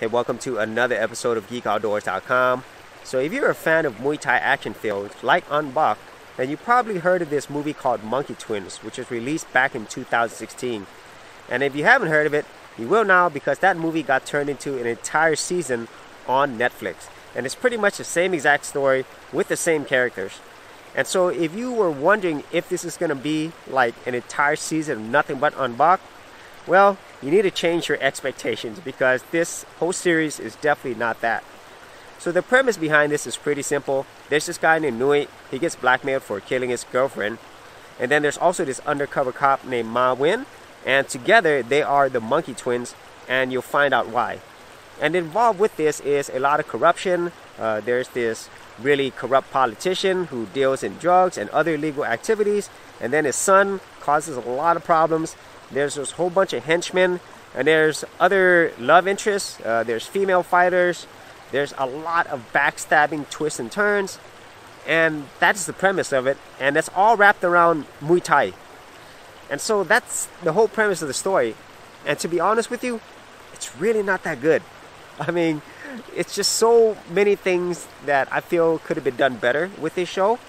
Hey, welcome to another episode of GeekOutdoors.com. So if you're a fan of Muay Thai action films like Ong Bak, then you probably heard of this movie called Monkey Twins, which was released back in 2016. And if you haven't heard of it, you will now, because that movie got turned into an entire season on Netflix. And it's pretty much the same exact story with the same characters. And so if you were wondering if this is going to be like an entire season of nothing but Ong Bak, well, you need to change your expectations, because this whole series is definitely not that. So the premise behind this is pretty simple. There's this guy named Nui. He gets blackmailed for killing his girlfriend. And then there's also this undercover cop named Ma Win. And together they are the Monkey Twins, and you'll find out why. And involved with this is a lot of corruption. There's this really corrupt politician who deals in drugs and other illegal activities. And then his son causes a lot of problems. There's this whole bunch of henchmen, and there's other love interests, there's female fighters, there's a lot of backstabbing twists and turns, and that's the premise of it, and that's all wrapped around Muay Thai. And so that's the whole premise of the story, and to be honest with you, it's really not that good. I mean, it's just so many things that I feel could have been done better with this show,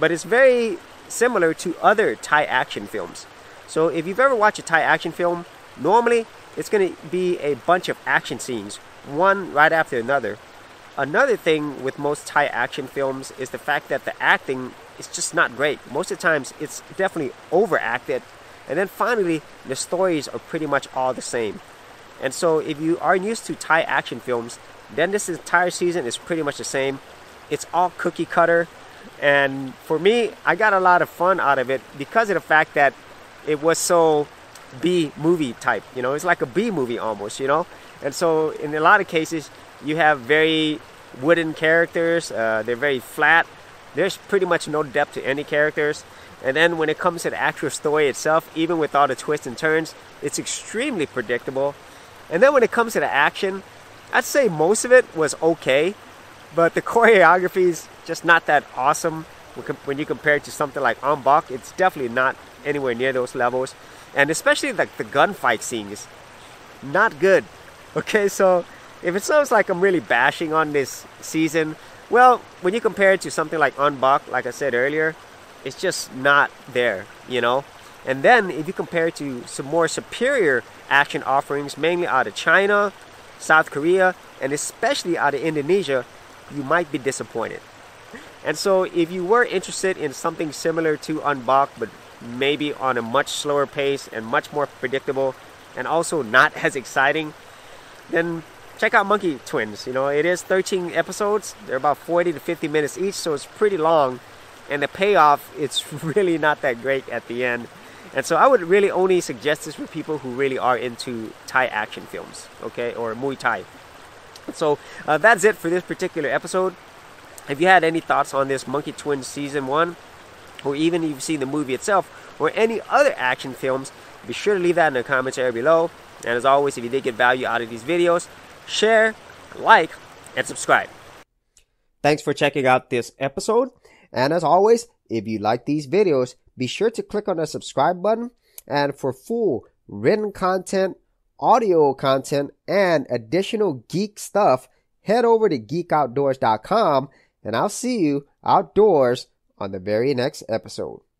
but it's very similar to other Thai action films. So if you've ever watched a Thai action film, normally it's going to be a bunch of action scenes, one right after another. Another thing with most Thai action films is the fact that the acting is just not great. Most of the times it's definitely overacted. And then finally, the stories are pretty much all the same. And so if you are used to Thai action films, then this entire season is pretty much the same. It's all cookie cutter. And for me, I got a lot of fun out of it because of the fact that it was so B-movie type, you know, it's like a B-movie almost, you know. And so in a lot of cases, you have very wooden characters, they're very flat, there's pretty much no depth to any characters. And then when it comes to the actual story itself, even with all the twists and turns, it's extremely predictable. And then when it comes to the action, I'd say most of it was okay, but the choreography is just not that awesome. When you compare it to something like Ong Bak, it's definitely not anywhere near those levels. And especially like the gunfight scene is not good. Okay, so if it sounds like I'm really bashing on this season, well, when you compare it to something like Ong Bak, like I said earlier, it's just not there, you know. And then if you compare it to some more superior action offerings, mainly out of China, South Korea, and especially out of Indonesia, you might be disappointed. And so if you were interested in something similar to Ong Bak, but maybe on a much slower pace and much more predictable and also not as exciting, then check out Monkey Twins. You know, it is 13 episodes. They're about 40 to 50 minutes each, so it's pretty long. And the payoff, it's really not that great at the end. And so I would really only suggest this for people who really are into Thai action films, okay, or Muay Thai. So that's it for this particular episode. If you had any thoughts on this Monkey Twins Season 1, or even if you've seen the movie itself, or any other action films, be sure to leave that in the comments area below. And as always, if you did get value out of these videos, share, like, and subscribe. Thanks for checking out this episode. And as always, if you like these videos, be sure to click on the subscribe button. And for full written content, audio content, and additional geek stuff, head over to GeekOutdoors.com. And I'll see you outdoors on the very next episode.